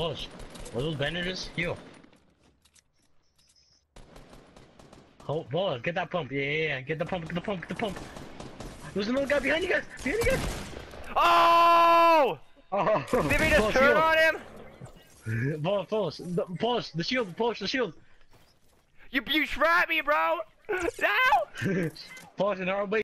Close. Were those bandages? Heal. Oh, boy, get that pump. Yeah. Get the pump, get the pump, get the pump. There's another guy behind you guys. Behind you guys. Oh! Oh. Did we just turn on him? Boy, pause. Pause. The shield. Pause. The shield. You trapped me, bro. No! Pause and our way.